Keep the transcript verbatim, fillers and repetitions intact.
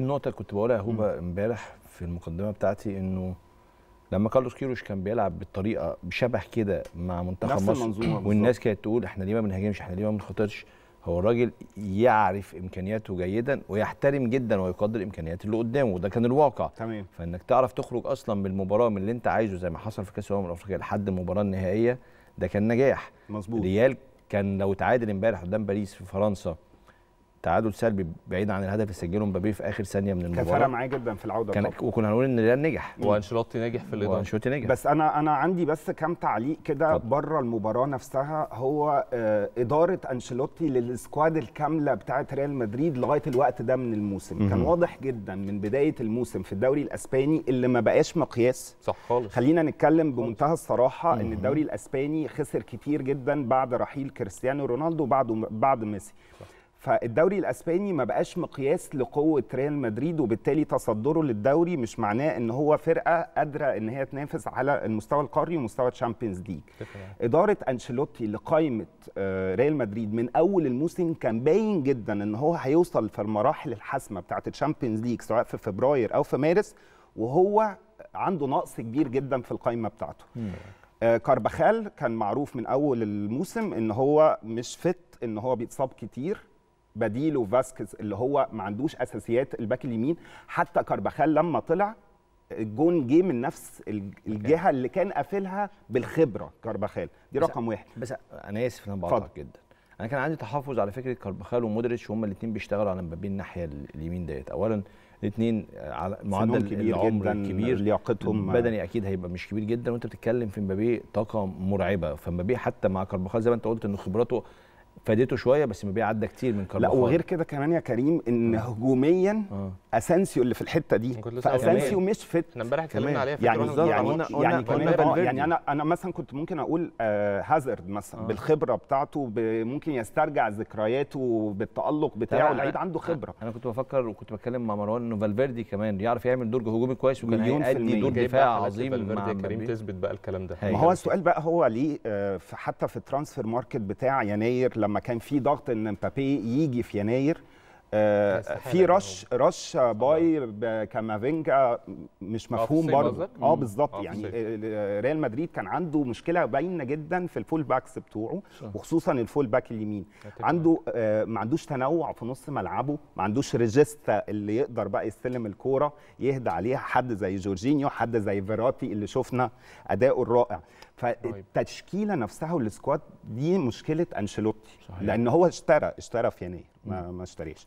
النقطة اللي كنت بقولها يا هوبا امبارح في المقدمة بتاعتي، انه لما كارلوس كيروش كان بيلعب بالطريقة بشبه كده مع منتخب مصر والناس كانت تقول احنا ليه ما بنهاجمش، احنا ليه ما بنخاطرش، هو الراجل يعرف امكانياته جيدا ويحترم جدا ويقدر امكانيات اللي قدامه، وده كان الواقع. تمام. فانك تعرف تخرج اصلا بالمباراه من اللي انت عايزه زي ما حصل في كاس الامم الافريقيه لحد المباراه النهائيه، ده كان نجاح. مظبوط. ريال كان لو تعادل امبارح قدام باريس في فرنسا تعادل سلبي بعيد عن الهدف اللي سجله مبابي في اخر ثانيه من المباراه، كان فرق معاه جدا في العوده كان، وكنا هنقول ان ريال نجح وانشيلوتي نجح في الاضافه وانشيلوتي نجح. بس انا انا عندي بس كام تعليق كده بره المباراه نفسها. هو اداره انشيلوتي للسكواد الكامله بتاعه ريال مدريد لغايه الوقت ده من الموسم كان واضح جدا من بدايه الموسم في الدوري الاسباني اللي ما بقاش مقياس. صح خالص. خلينا نتكلم بمنتهى الصراحه ان الدوري الاسباني خسر كتير جدا بعد رحيل كريستيانو رونالدو وبعده بعد ميسي. فالدوري الاسباني ما بقاش مقياس لقوه ريال مدريد، وبالتالي تصدره للدوري مش معناه ان هو فرقه قادره ان هي تنافس على المستوى القاري ومستوى الشامبيونز ليج. اداره انشيلوتي اللي قايمه ريال مدريد من اول الموسم كان باين جدا ان هو هيوصل في المراحل الحاسمه بتاعه الشامبيونز ليج سواء في فبراير او في مارس، وهو عنده نقص كبير جدا في القايمه بتاعته. كارباخال كان معروف من اول الموسم ان هو مش فت، ان هو بيتصاب كتير. بديله فاسكيز اللي هو ما عندوش اساسيات الباك اليمين، حتى كارباخال لما طلع الجون جه من نفس الجهه اللي كان قافلها بالخبره كارباخال، دي رقم واحد. بس انا اسف انا بقاطعك جدا، انا كان عندي تحفظ على فكره كارباخال ومودريتش، هما الاثنين بيشتغلوا على مبابي الناحيه اليمين ديت. اولا الاثنين على معدل كبير العمر الكبير، لياقتهم بدني اكيد هيبقى مش كبير جدا، وانت بتتكلم في مبابي طاقه مرعبه. فمبابي حتى مع كارباخال زي ما انت قلت ان خبراته فادته شويه، بس مبابي عدى كتير من كارفاخال. لا وغير كده كمان يا كريم ان هجوميا آه. اسانسيو اللي في الحته دي، فاسانسيو مش فت. احنا امبارح اتكلمنا عليها في يعني يعني, يعني, يعني, يعني انا انا مثلا كنت ممكن اقول آه هازارد مثلا آه. بالخبره بتاعته ممكن يسترجع ذكرياته بالتالق بتاعه، لعيب عنده خبره. انا كنت بفكر وكنت بتكلم مع مروان انه فالفيردي كمان يعرف يعمل دور هجومي كويس وكان هيأدي دور دفاع عظيم. فالفيردي يا كريم تثبت بقى الكلام ده. ما هو السؤال بقى هو ليه حتى في الترانسفير ماركت بتاع يناير لما كان في ضغط ان مبابي يجي في يناير آه في رش رش باي كامافينجا مش مفهوم برضه. اه بالظبط. يعني ريال مدريد كان عنده مشكله باينه جدا في الفول باكس بتوعه وخصوصا الفول باك اليمين، عنده آه ما عندوش تنوع في نص ملعبه، ما عندوش ريجيستا اللي يقدر بقى يستلم الكوره يهدى عليها حد زي جورجينيو، حد زي فيراتي اللي شفنا اداؤه الرائع. فالتشكيله نفسها والسكواد دي مشكله انشيلوتي، لان هو اشترى اشترى في يناير ما, ما اشتريش.